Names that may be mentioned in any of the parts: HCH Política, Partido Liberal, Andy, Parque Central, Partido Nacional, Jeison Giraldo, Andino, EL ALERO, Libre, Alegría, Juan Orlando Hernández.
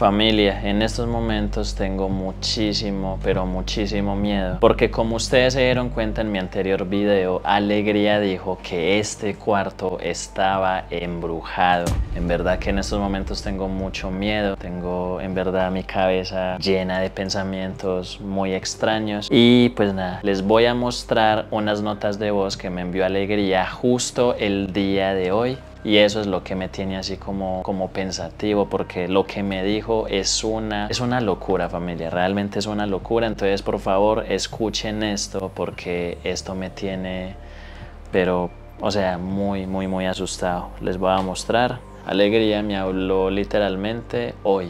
Familia, en estos momentos tengo muchísimo, pero muchísimo miedo, porque como ustedes se dieron cuenta en mi anterior video, Alegría dijo que este cuarto estaba embrujado. En verdad que en estos momentos tengo mucho miedo, tengo en verdad mi cabeza llena de pensamientos muy extraños y pues nada, les voy a mostrar unas notas de voz que me envió Alegría justo el día de hoy. Y eso es lo que me tiene así como pensativo, porque lo que me dijo es una locura, familia, realmente es una locura. Entonces, por favor, escuchen esto, porque esto me tiene, pero, o sea, muy, muy, muy asustado. Les voy a mostrar. Alegría me habló literalmente hoy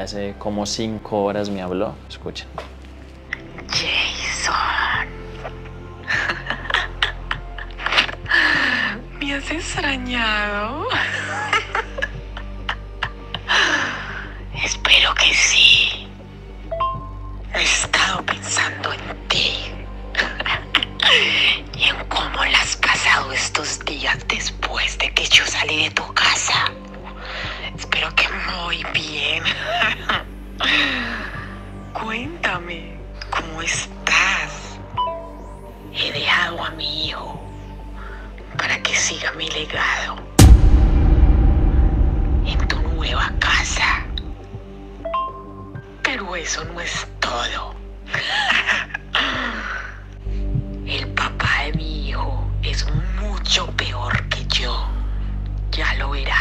hace como 5 horas me habló. Escuchen. Jeison. ¿Me has extrañado? Espero que sí. He estado pensando en ti y en cómo la has pasado estos días después de que yo salí de tu casa. Espero que muy bien. Cuéntame, ¿cómo estás? He dejado a mi hijo para que siga mi legado en tu nueva casa. Pero eso no es todo. El papá de mi hijo es mucho peor que yo. Ya lo verás.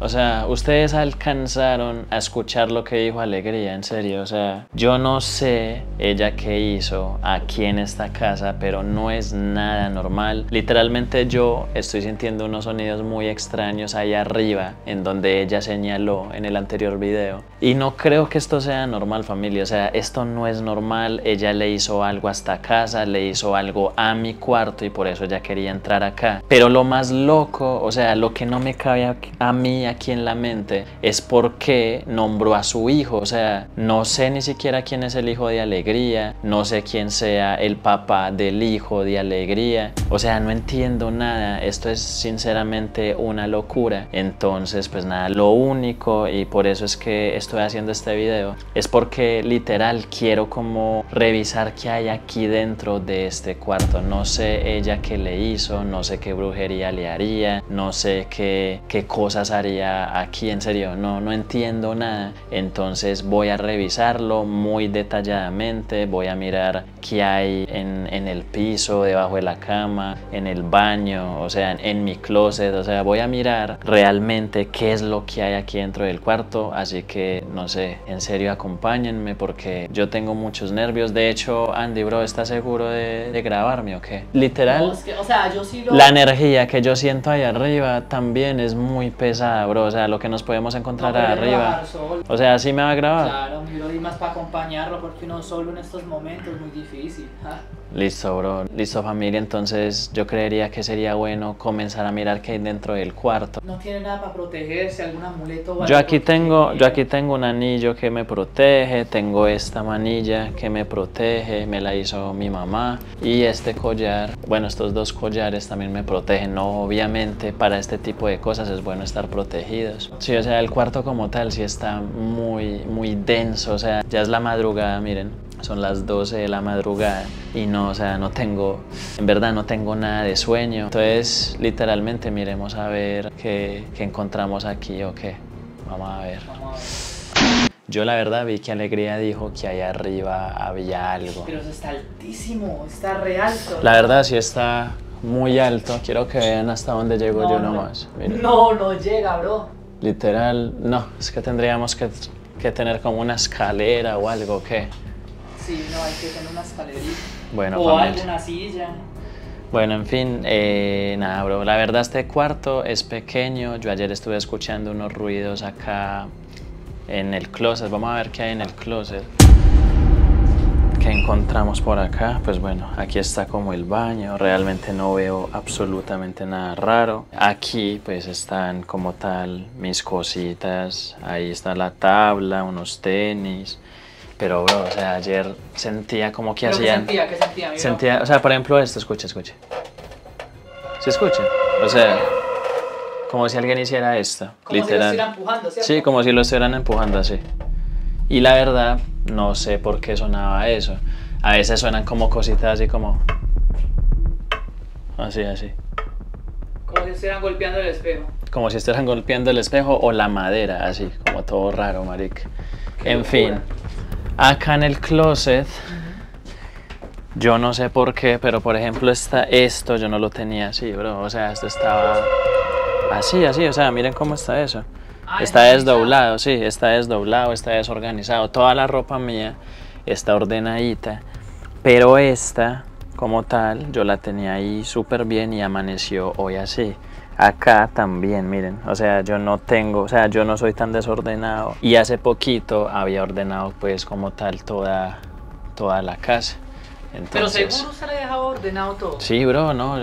O sea, ustedes alcanzaron a escuchar lo que dijo Alegría, en serio. O sea, yo no sé ella qué hizo aquí en esta casa, pero no es nada normal. Literalmente yo estoy sintiendo unos sonidos muy extraños ahí arriba, en donde ella señaló en el anterior video. Y no creo que esto sea normal, familia. O sea, esto no es normal. Ella le hizo algo a esta casa, le hizo algo a mi cuarto y por eso ella quería entrar acá. Pero lo más loco, o sea, lo que no me cabe a mí aquí en la mente es porque nombró a su hijo. O sea, no sé ni siquiera quién es el hijo de Alegría, no sé quién sea el papá del hijo de Alegría. O sea, no entiendo nada. Esto es sinceramente una locura. Entonces, pues nada, lo único, y por eso es que estoy haciendo este video, es porque literal quiero como revisar qué hay aquí dentro de este cuarto. No sé ella qué le hizo, no sé qué brujería le haría, no sé qué cosas haría aquí, en serio, no entiendo nada. Entonces voy a revisarlo muy detalladamente, voy a mirar qué hay en el piso, debajo de la cama, en el baño, o sea, en mi closet. O sea, voy a mirar realmente qué es lo que hay aquí dentro del cuarto. Así que, no sé, en serio, acompáñenme porque yo tengo muchos nervios. De hecho, Andy, bro, ¿estás seguro de grabarme o qué? Literal, no, es que, o sea, yo sí la energía que yo siento ahí arriba también es muy pesada, bro. O sea, lo que nos podemos encontrar arriba. O sea, ¿sí me va a grabar? Claro, mi bro, y más para acompañarlo, porque uno solo en estos momentos es muy difícil. Listo, bro. Listo, familia. Entonces yo creería que sería bueno comenzar a mirar qué hay dentro del cuarto. No tiene nada para protegerse, algún amuleto o algo. Yo aquí tengo un anillo que me protege, tengo esta manilla que me protege, me la hizo mi mamá, y este collar, bueno, estos dos collares también me protegen. No, obviamente para este tipo de cosas es bueno estar protegidos. Sí, o sea, el cuarto como tal sí está muy, muy denso. O sea, ya es la madrugada, miren. Son las 12 de la madrugada y no, o sea, no tengo, en verdad no tengo nada de sueño. Entonces, literalmente miremos a ver qué encontramos aquí o qué. Vamos a ver. Yo la verdad vi que Alegría dijo que allá arriba había algo. Pero eso está altísimo, está re alto. La verdad sí está muy alto. Quiero que vean hasta dónde llego yo nomás. Miren. No llega, bro. Literal, no, es que tendríamos que tener como una escalera o algo, ¿qué? Sí, no, hay que tener una escalerita. Bueno, o alguna silla. Bueno, en fin, nada, bro. La verdad, este cuarto es pequeño. Yo ayer estuve escuchando unos ruidos acá en el closet. Vamos a ver qué hay en el closet. ¿Qué encontramos por acá? Pues bueno, aquí está como el baño. Realmente no veo absolutamente nada raro. Aquí pues están como tal mis cositas. Ahí está la tabla, unos tenis. Pero, bro, o sea, ayer sentía como que hacían... ¿Qué sentía? O sea, por ejemplo, esto, escucha. ¿Se escucha? O sea, Como si alguien hiciera esto, como literal. Como si lo estuvieran empujando, ¿cierto? Sí, como si lo estuvieran empujando así. Y la verdad, no sé por qué sonaba eso. A veces suenan como cositas así como... Así, así. Como si estuvieran golpeando el espejo. Como si estuvieran golpeando el espejo o la madera, así, como todo raro, marica. En fin, acá en el closet, yo no sé por qué, pero por ejemplo esto yo no lo tenía así, bro. O sea, esto estaba así, así, o sea, miren cómo está eso. Está desdoblado, sí, está desdoblado, está desorganizado. Toda la ropa mía está ordenadita, pero esta, como tal, yo la tenía ahí súper bien y amaneció hoy así. Acá también, miren, o sea, yo no tengo, o sea, yo no soy tan desordenado. Y hace poquito había ordenado, pues, como tal, toda la casa. Entonces, pero seguro usted le dejaba ordenado todo. Sí, bro, no,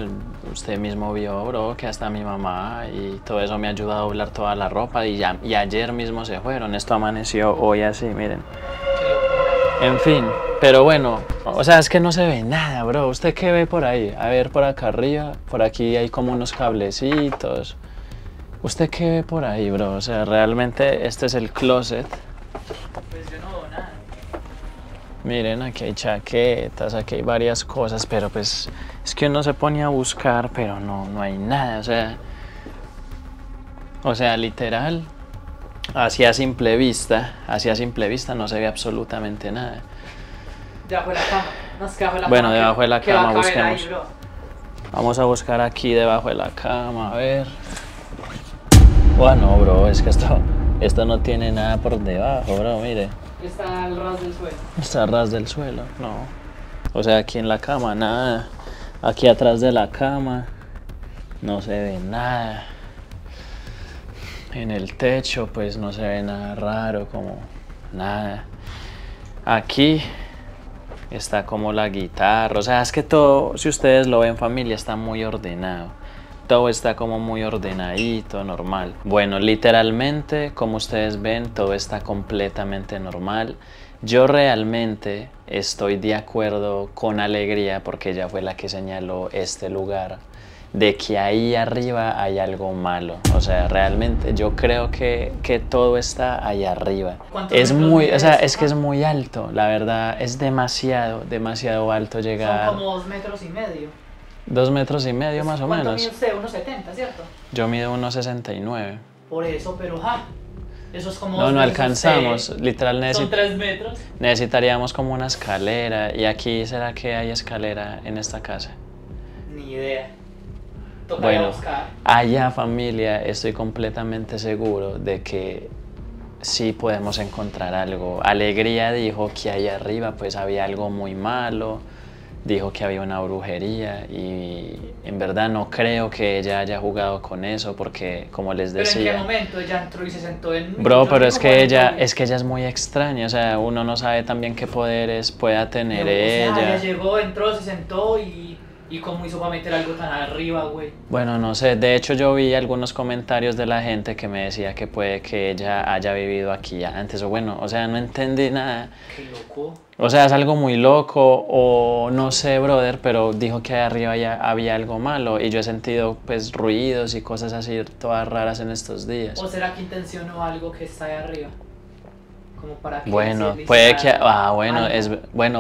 usted mismo vio, bro, que hasta mi mamá y todo eso me ayuda a doblar toda la ropa y ayer mismo se fueron. Esto amaneció hoy así, miren. En fin, pero bueno, o sea, es que no se ve nada, bro. ¿Usted qué ve por ahí? A ver, por acá arriba, por aquí hay como unos cablecitos. ¿Usted qué ve por ahí, bro? O sea, realmente este es el closet. Pues yo no veo nada. Miren, aquí hay chaquetas, aquí hay varias cosas, pero pues es que uno se pone a buscar, pero no hay nada, o sea, literal. Así a simple vista no se ve absolutamente nada. Debajo de la cama, bueno, debajo de la cama busquemos. Ahí, vamos a buscar aquí debajo de la cama, a ver. Bueno, bro, es que esto no tiene nada por debajo, bro, mire. Está al ras del suelo. Está al ras del suelo, no. O sea, aquí en la cama, nada. Aquí atrás de la cama, no se ve nada. En el techo, pues no se ve nada raro, como nada. Aquí está como la guitarra, o sea, es que todo, si ustedes lo ven, familia, está muy ordenado. Todo está como muy ordenadito, normal. Bueno, literalmente, como ustedes ven, todo está completamente normal. Yo realmente estoy de acuerdo con Alegría, porque ella fue la que señaló este lugar, de que ahí arriba hay algo malo. O sea, realmente yo creo que todo está ahí arriba. Es muy, o sea, es que es muy alto, la verdad, es demasiado, demasiado alto llegar. Son como 2,5 metros. 2,5 metros más o menos. ¿Cuánto mide usted? 1,70, ¿cierto? Yo mido 1,69. Por eso, pero ja, eso es como... No, no alcanzamos, literal. Son 3 metros. Necesitaríamos como una escalera, y aquí ¿será que hay escalera en esta casa? Ni idea. Bueno, allá, familia, estoy completamente seguro de que sí podemos encontrar algo. Alegría dijo que allá arriba pues había algo muy malo, dijo que había una brujería, y en verdad no creo que ella haya jugugado con eso, porque como les decía... ¿Pero en qué momento ella entró y se sentó en... Bro, pero es que ella es muy extraña, o sea, uno no sabe también qué poderes pueda tener ella. O sea, ella llegó, entró, se sentó y... ¿Y cómo hizo para meter algo tan arriba, güey? Bueno, no sé. De hecho, yo vi algunos comentarios de la gente que me decía que puede que ella haya vivido aquí antes. O bueno, o sea, no entendí nada. Qué loco. O sea, es algo muy loco. O no sé, brother, pero dijo que allá arriba ya había algo malo. Y yo he sentido, pues, ruidos y cosas así todas raras en estos días. ¿O será que intencionó algo que está allá arriba? Como para que bueno, puede que,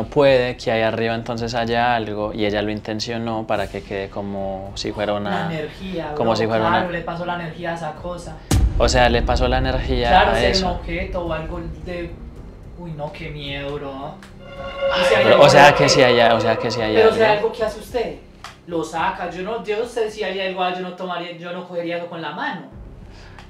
puede que allá arriba entonces haya algo y ella lo intencionó para que quede como si fuera una energía, como bro, si fuera claro, le pasó la energía a esa cosa. O sea, le pasó la energía a eso. Claro, un objeto o algo de... Uy, no, qué miedo, bro. Si pero, o sea, que si haya, o sea, que si haya. Pero, o sea, algo que hace usted, lo saca. Yo sé si hay algo, yo no tomaría, yo no cogería eso con la mano.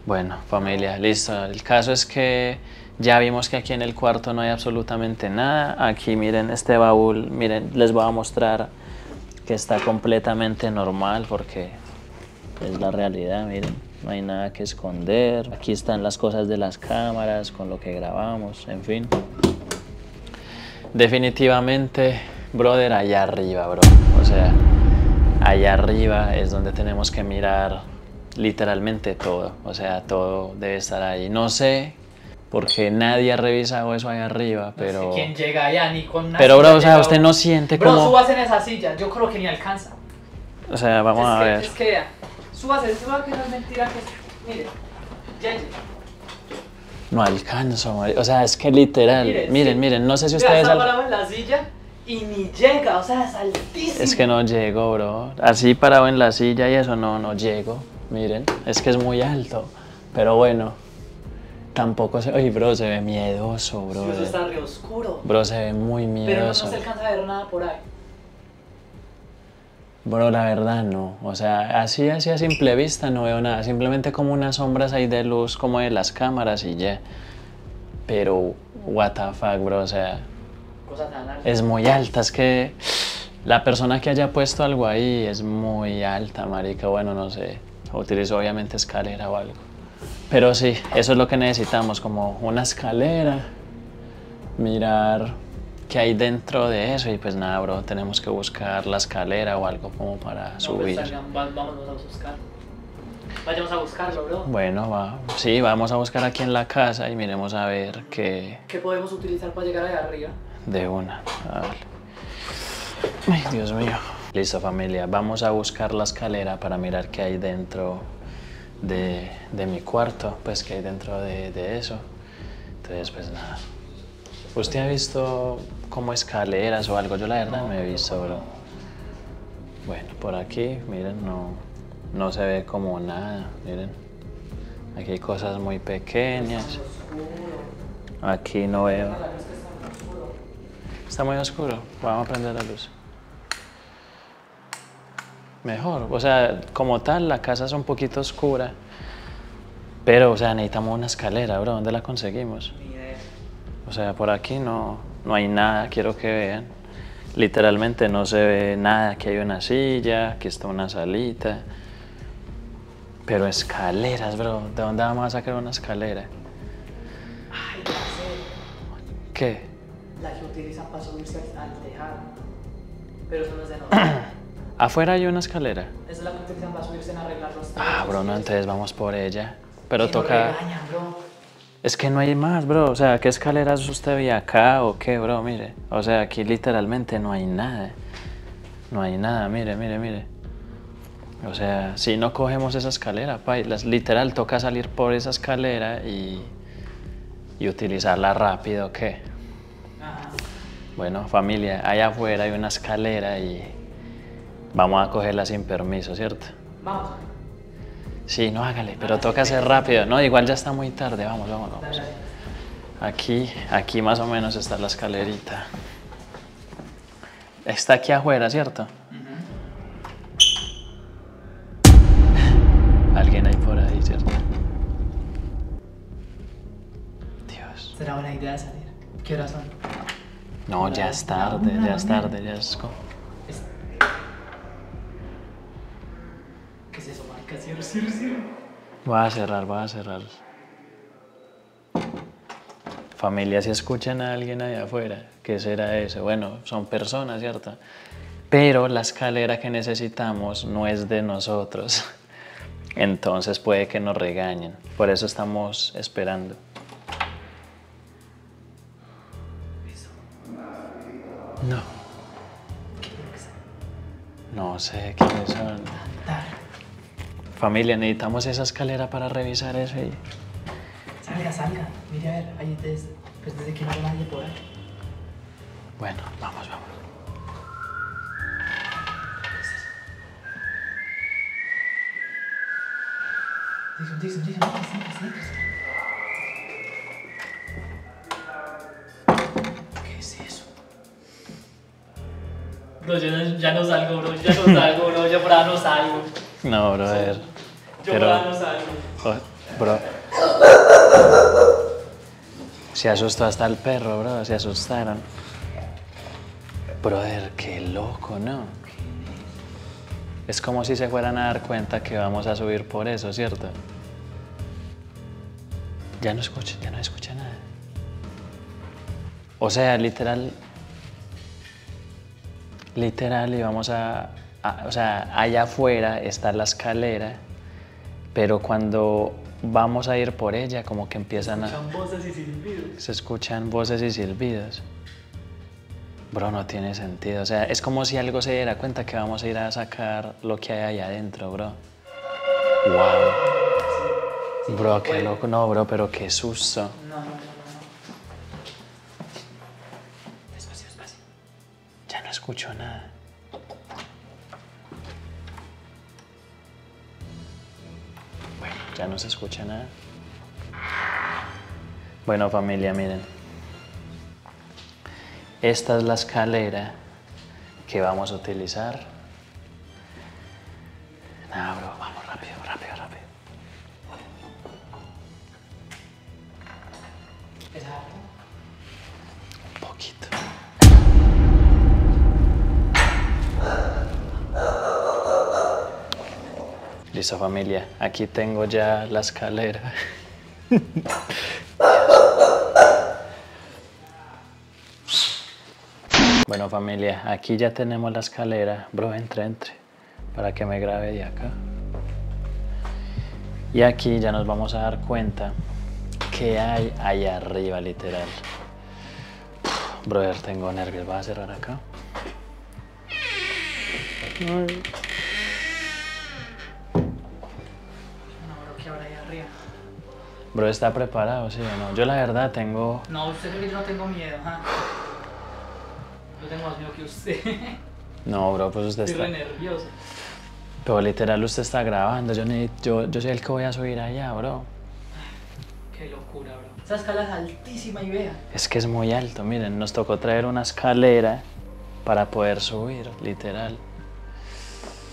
Bueno, familia, listo. El caso es que ya vimos que aquí en el cuarto no hay absolutamente nada. Aquí miren este baúl, miren, les voy a mostrar que está completamente normal porque es la realidad, miren, no hay nada que esconder. Aquí están las cosas de las cámaras, con lo que grabamos, en fin. Definitivamente, brother, allá arriba, bro. O sea, allá arriba es donde tenemos que mirar literalmente todo. O sea, todo debe estar ahí. No sé... Porque nadie ha revisado eso ahí arriba, pero... No sé quién llega allá, ni con nada. Pero, bro, o sea, usted no siente como... Bro, subas en esa silla, yo creo que ni alcanza. O sea, vamos a ver. Es que, Súbase, súbase, que no es mentira que es. Mire, Yeye. No alcanzo, marica. O sea, es que literal. Mire, miren, sí, miren, no sé si ustedes. Está parado en la silla y ni llega, o sea, es altísimo. Es que no llego, bro. Así parado en la silla y eso, no llego. Miren, es que es muy alto. Pero bueno, tampoco se. Oye, bro, se ve miedoso, bro. Sí, eso está re oscuro. Bro, se ve muy miedoso. Pero no se alcanza a ver nada por ahí. Bro, la verdad no, o sea, así a simple vista no veo nada, simplemente como unas sombras ahí de luz como de las cámaras y ya. Pero, what the fuck, bro, o sea, cosa tan alta. Es muy alta, es que la persona que haya puesto algo ahí es muy alta, marica, bueno, no sé, utilizó obviamente escalera o algo. Pero sí, eso es lo que necesitamos, como una escalera, mirar que hay dentro de eso y pues nada, bro, tenemos que buscar la escalera o algo como para subir. Pues salgan, vámonos a buscar. Vayamos a buscarlo, bro. Bueno, va. Sí, vamos a buscar aquí en la casa y miremos a ver qué... ¿Qué podemos utilizar para llegar allá arriba? De una. Vale. Ay, Dios mío. Listo, familia. Vamos a buscar la escalera para mirar qué hay dentro de mi cuarto, pues qué hay dentro de eso. Entonces, pues nada. ¿Usted ha visto como escaleras o algo? Yo la verdad no he visto, bro. Bueno, por aquí, miren, no se ve como nada, miren. Aquí hay cosas muy pequeñas. Aquí no veo. Está muy oscuro. Vamos a prender la luz. Mejor, o sea, como tal, la casa es un poquito oscura. Pero, o sea, necesitamos una escalera, bro. ¿Dónde la conseguimos? O sea, por aquí no hay nada, quiero que vean. Literalmente no se ve nada. Aquí hay una silla, aquí está una salita. Pero escaleras, bro. ¿De dónde vamos a sacar una escalera? Ay, ya sé. ¿Qué? La que utilizan para subirse al tejado. Pero eso no es de nosotros. ¿Afuera hay una escalera? Esa es la que utilizan para subirse en arreglar los tejados. Ah, bro, no, entonces vamos por ella. Pero toca... No regañan, bro. Es que no hay más, bro. O sea, ¿qué escaleras usted ve acá o qué, bro? Mire. O sea, aquí literalmente no hay nada. No hay nada, mire. O sea, si no cogemos esa escalera, pailas, literal, toca salir por esa escalera y utilizarla rápido, ¿qué? Ajá. Bueno, familia, allá afuera hay una escalera y vamos a cogerla sin permiso, ¿cierto? Vamos. Sí, no, hágale, pero toca ser rápido. No, igual ya está muy tarde, vamos. Aquí más o menos está la escalerita. Está aquí afuera, ¿cierto? Uh-huh. Alguien hay por ahí, ¿cierto? Dios. ¿Será buena idea salir? ¿Qué horas son? No, ya es tarde, ya es como... Voy a cerrar. Familia, si escuchan a alguien allá afuera, ¿qué será eso? Bueno, son personas, ¿cierto? Pero la escalera que necesitamos no es de nosotros. Entonces puede que nos regañen. Por eso estamos esperando. No. No sé quiénes son. Familia, necesitamos esa escalera para revisar eso y... Salga. Mire, a ver, ahí pues desde que no hay nadie por ahí. Bueno, vamos. ¿Qué es eso? Bro, yo ya no salgo, bro. Yo por ahí no salgo. No, bro, a ver. Bro. Se asustó hasta el perro, bro. Se asustaron. Brother, qué loco, ¿no? Es como si se fueran a dar cuenta que vamos a subir por eso, ¿cierto? Ya no escucha nada. O sea, literal, y vamos a... O sea, allá afuera está la escalera, pero cuando vamos a ir por ella, como que empiezan a... Se escuchan voces y silbidos. Bro, no tiene sentido. O sea, es como si algo se diera cuenta que vamos a ir a sacar lo que hay allá adentro, bro. Wow. Bro, qué loco. No, bro, pero qué susto. No, no, no. Despacio, despacio. Ya no escucho nada. Bueno, ya no se escucha nada. Bueno, familia, miren. Esta es la escalera que vamos a utilizar. Nada, bro, vamos rápido, rápido, rápido. ¿Es alto? Un poquito. Listo, familia. Aquí tengo ya la escalera. Bueno, familia, aquí ya tenemos la escalera. Bro, entre, para que me grabe de acá. Y aquí ya nos vamos a dar cuenta que hay allá arriba, literal. Brother, tengo nervios. ¿Vas a cerrar acá? Ay. Bro, ¿está preparado, sí o no? Yo la verdad tengo... No, usted sabe que yo no tengo miedo, ¿ah? ¿Eh? Yo tengo más miedo que usted. No, bro, pues usted está... Estoy re nervioso. Pero literal, usted está grabando. Yo soy el que voy a subir allá, bro. Qué locura, bro. Esa escala es altísima y vea. Es que es muy alto, miren. Nos tocó traer una escalera para poder subir, literal.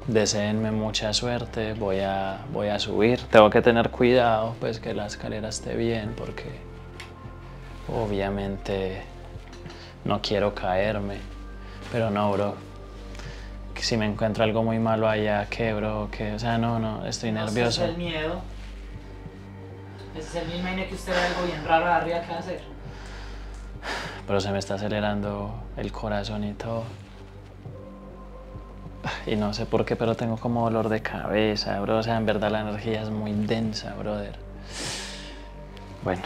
Deseenme mucha suerte. Voy a subir. Tengo que tener cuidado, pues, que la escalera esté bien, porque... Obviamente... No quiero caerme, pero no, bro. Si me encuentro algo muy malo allá, ¿qué, bro? ¿Qué? O sea, no, estoy nervioso. Ese es el miedo. Ese es el mismo miedo que usted ve algo bien raro arriba que va a hacer. Pero se me está acelerando el corazón y todo. Y no sé por qué, pero tengo como dolor de cabeza, bro. O sea, en verdad la energía es muy densa, brother. Bueno,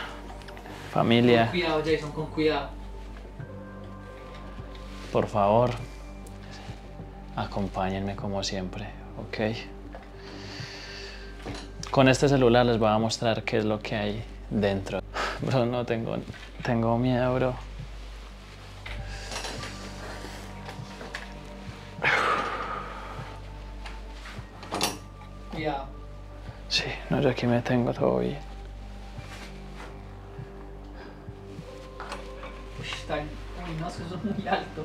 familia. Con cuidado, Jeison, con cuidado. Por favor, acompáñenme como siempre, ¿ok? Con este celular les voy a mostrar qué es lo que hay dentro. Bro, no tengo miedo, bro. Cuidado. Sí, no, yo aquí me tengo todo bien. Uy, no, eso es muy alto.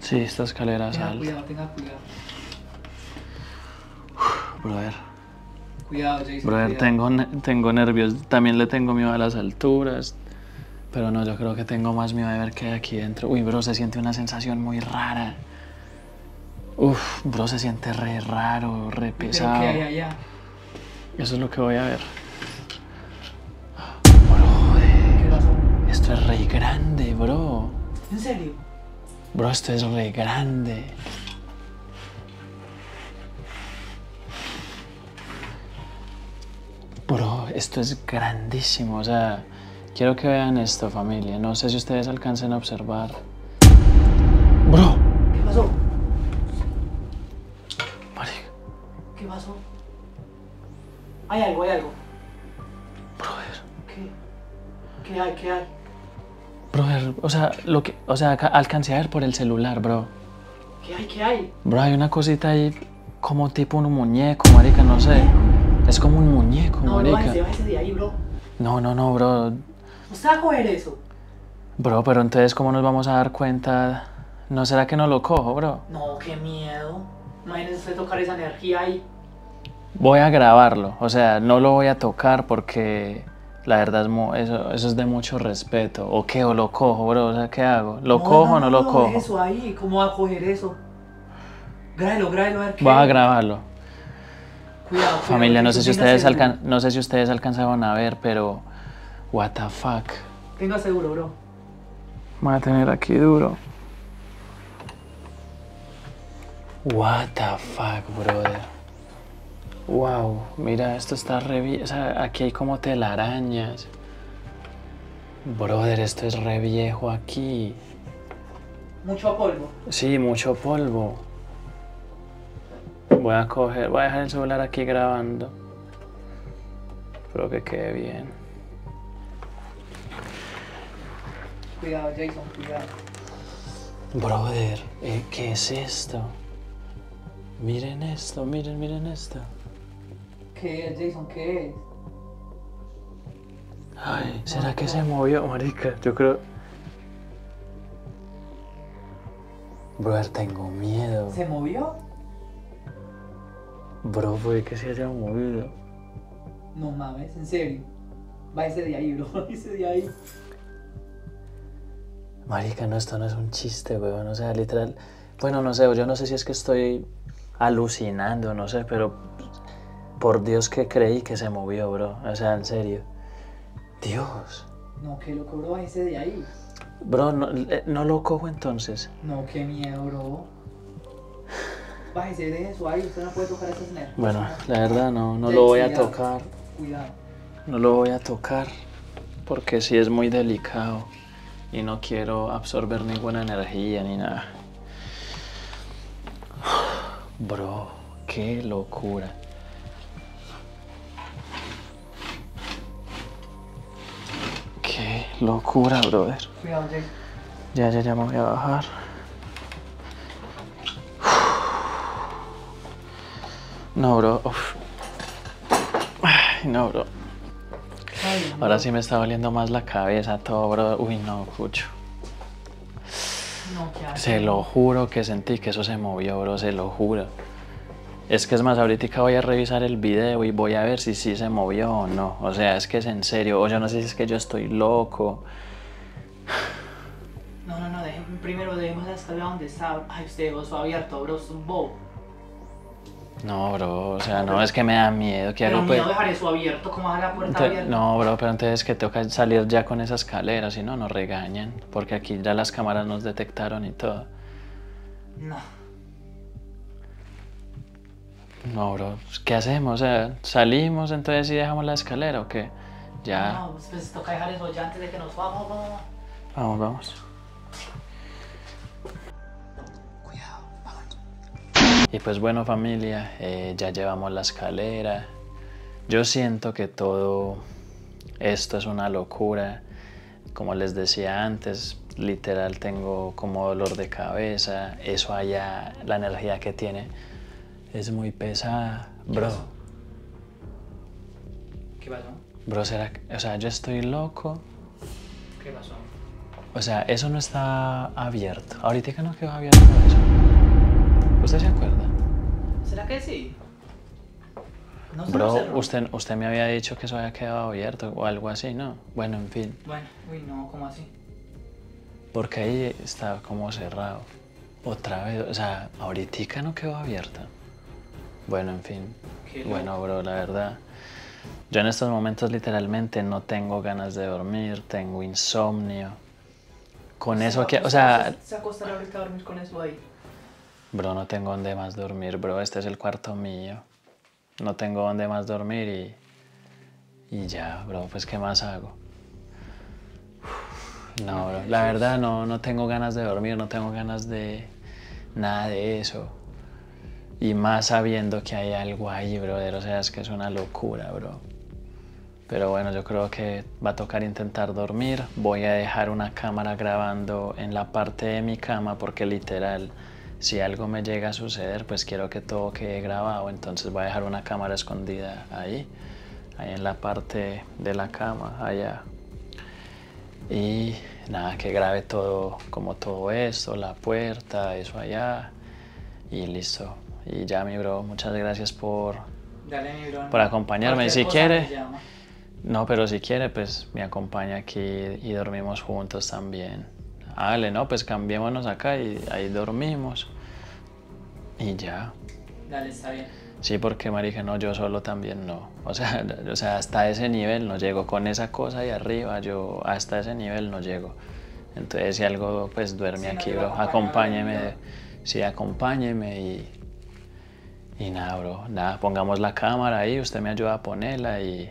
Sí, esta escalera es alta. Tenga cuidado. Brother. Cuidado, Jeison. Brother, tengo nervios. También le tengo miedo a las alturas. Pero no, yo creo que tengo más miedo de ver qué hay aquí dentro. Uy, bro, se siente una sensación muy rara. Uf, bro, se siente re raro, re pesado. ¿Qué hay allá? Eso es lo que voy a ver. Esto es re grande, bro. ¿En serio? Bro, esto es re grande. Bro, esto es grandísimo. O sea, quiero que vean esto, familia. No sé si ustedes alcancen a observar. Bro. ¿Qué pasó? Marica. ¿Qué pasó? Hay algo. Brother. ¿Qué hay? Brother, o sea, alcancé a ver por el celular, bro. ¿Qué hay? Bro, hay una cosita ahí como tipo un muñeco, marica, no sé. Es como un muñeco, no, marica. No, bájese de ahí, bro. No, bro. ¿Usted va a coger eso? Bro, pero entonces, ¿cómo nos vamos a dar cuenta? ¿No será que no lo cojo, bro? No, qué miedo. Imagínese usted tocar esa energía ahí. Voy a grabarlo, o sea, no lo voy a tocar porque... La verdad, eso es de mucho respeto. ¿O qué? ¿O lo cojo, bro? O sea, ¿qué hago? ¿Lo cojo o no lo cojo? Eso ahí, ¿cómo va a coger eso? Grábelo, a ver qué. Voy a grabarlo. Cuidado, familia, no sé si ustedes alcanzaban a ver, pero... What the fuck. Tenga seguro, bro. Voy a tener aquí duro. What the fuck, brother. Wow, mira, esto está re bien. O sea, aquí hay como telarañas. Brother, esto es re viejo aquí. ¿Mucho polvo? Sí, mucho polvo. Voy a dejar el celular aquí grabando. Espero que quede bien. Cuidado, Jeison, cuidado. Brother, ¿qué es esto? Miren esto, miren esto. ¿Qué es, Jeison? ¿Qué es? Ay, ¿será que se movió, marica? Yo creo... Brother, tengo miedo. ¿Se movió? Bro, puede que se haya movido. No mames, en serio. Váyase de ahí, bro, váyase de ahí. Marica, no, esto no es un chiste, weón, o sea, literal... Bueno, no sé, yo no sé si es que estoy alucinando, no sé, pero... Por Dios que creí que se movió, bro, o sea, en serio. Dios. No, qué loco, bro, váyase de ahí. Bro, no lo cojo entonces. No, qué miedo, bro. Bájese, deje su aire, usted no puede tocar esas nervios. Bueno, la verdad no lo voy a tocar. Cuidado. No lo voy a tocar porque sí es muy delicado y no quiero absorber ninguna energía ni nada. Bro, qué locura. Qué locura, brother. Cuidado, Jake. Ya me voy a bajar. No, bro. Uf. Ay, no, bro. Ay, no. Ahora sí me está doliendo más la cabeza todo, bro. Uy, no, cucho. No, ¿qué hace? Se lo juro que sentí que eso se movió, bro. Se lo juro. Es que es más, ahorita voy a revisar el video y voy a ver si sí se movió o no. O sea, es que es en serio. O yo no sé si es que yo estoy loco. No. Primero debemos estar donde está. Ay, usted dejó su abierto, bro. Es un bobo. No, bro, o sea, no, es que me da miedo. Pero miedo dejar eso abierto, ¿cómo dejar la puerta abierta? No, bro, pero entonces que toca salir ya con esa escalera, si no, nos regañan. Porque aquí ya las cámaras nos detectaron y todo. No. No, bro, ¿qué hacemos? O sea, ¿salimos entonces y dejamos la escalera o qué? Ya. No, pues toca dejar eso ya antes de que nos vamos, bro. Vamos. Y pues bueno, familia, ya llevamos la escalera. Yo siento que todo esto es una locura. Como les decía antes, literal tengo como dolor de cabeza. Eso allá, la energía que tiene es muy pesada. Bro. ¿Qué pasó? Bro, ¿será que, o sea, yo estoy loco? ¿Qué pasó? O sea, eso no está abierto. Ahorita no quedó abierto eso. ¿Usted se acuerda? ¿Será que sí? No sé. Bro, usted me había dicho que eso había quedado abierto o algo así, ¿no? Bueno, en fin. Bueno, uy, no, ¿cómo así? Porque ahí está como cerrado. Otra vez, o sea, ahorita no quedó abierta. Bueno, en fin. Bueno, bro, la verdad. Yo en estos momentos literalmente no tengo ganas de dormir, tengo insomnio. Con eso que, o sea... ¿Se acostará ahorita a dormir con eso ahí? Bro, no tengo dónde más dormir, bro. Este es el cuarto mío. No tengo dónde más dormir y ya, bro. Pues, ¿qué más hago? No, bro. La verdad, no tengo ganas de dormir. No tengo ganas de nada de eso. Y más sabiendo que hay algo ahí, brother. O sea, es que es una locura, bro. Pero bueno, yo creo que va a tocar intentar dormir. Voy a dejar una cámara grabando en la parte de mi cama porque literal... Si algo me llega a suceder, pues quiero que todo quede grabado, entonces voy a dejar una cámara escondida ahí en la parte de la cama, allá. Y nada, que grabe todo, como todo esto, la puerta, eso allá, y listo. Y ya, mi bro, muchas gracias por acompañarme. Si quiere, si quiere, pues me acompaña aquí y dormimos juntos también. Dale, no, pues cambiémonos acá y ahí dormimos. Y ya. Dale, está bien. Sí, porque marica, no, yo solo también no. O sea, hasta ese nivel no llego. Con esa cosa ahí arriba, yo hasta ese nivel no llego. Entonces, si algo, pues duerme aquí, bro. Acompáñeme. Sí, acompáñeme y nada, bro. Nada, pongamos la cámara ahí, usted me ayuda a ponerla y...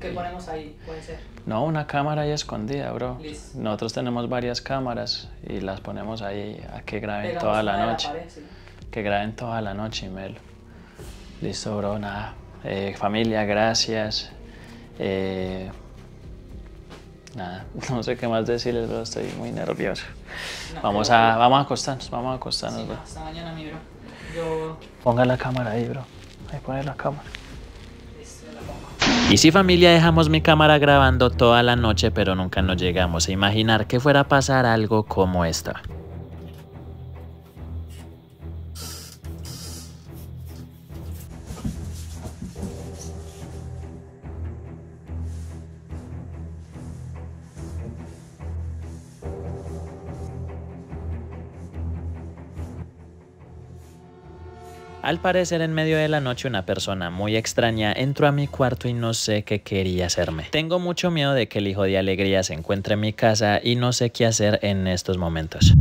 ¿Qué ponemos ahí? Puede ser. No, una cámara ahí escondida, bro. Listo. Nosotros tenemos varias cámaras y las ponemos ahí a que graben toda la noche. Que graben toda la noche, Melo. Listo, bro, nada. Familia, gracias. Nada, no sé qué más decirles, bro, estoy muy nervioso. No, vamos a acostarnos, sí, bro. Hasta mañana, mi bro. Yo... Ponga la cámara ahí, bro. Ahí pone la cámara. Y sí, familia, dejamos mi cámara grabando toda la noche, pero nunca nos llegamos a imaginar que fuera a pasar algo como esta. Al parecer, en medio de la noche, una persona muy extraña entró a mi cuarto y no sé qué quería hacerme. Tengo mucho miedo de que el hijo de Alegría se encuentre en mi casa y no sé qué hacer en estos momentos.